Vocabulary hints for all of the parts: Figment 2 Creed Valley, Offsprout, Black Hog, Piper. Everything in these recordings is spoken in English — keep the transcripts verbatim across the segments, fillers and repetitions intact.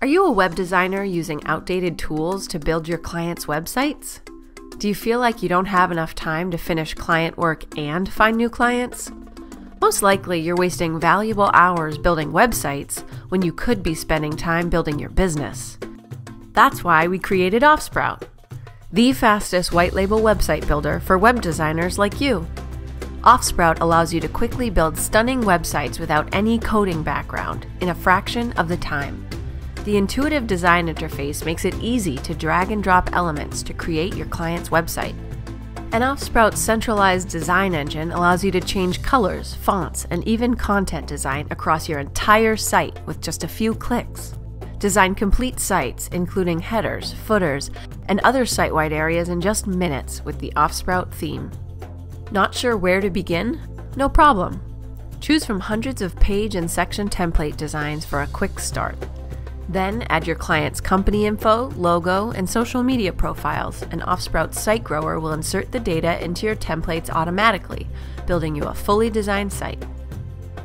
Are you a web designer using outdated tools to build your clients' websites? Do you feel like you don't have enough time to finish client work and find new clients? Most likely, you're wasting valuable hours building websites when you could be spending time building your business. That's why we created Offsprout, the fastest white label website builder for web designers like you. Offsprout allows you to quickly build stunning websites without any coding background in a fraction of the time. The intuitive design interface makes it easy to drag and drop elements to create your client's website. And Offsprout's centralized design engine allows you to change colors, fonts, and even content design across your entire site with just a few clicks. Design complete sites, including headers, footers, and other site-wide areas in just minutes with the Offsprout theme. Not sure where to begin? No problem. Choose from hundreds of page and section template designs for a quick start. Then add your client's company info, logo, and social media profiles, and Offsprout's site grower will insert the data into your templates automatically, building you a fully designed site.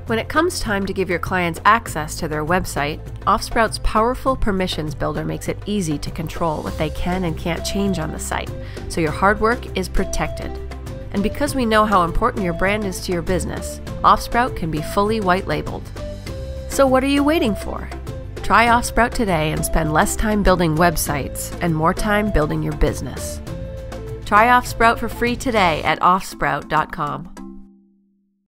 When it comes time to give your clients access to their website, Offsprout's powerful permissions builder makes it easy to control what they can and can't change on the site, so your hard work is protected. And because we know how important your brand is to your business, Offsprout can be fully white labeled. So what are you waiting for? Try Offsprout today and spend less time building websites and more time building your business. Try Offsprout for free today at offsprout dot com.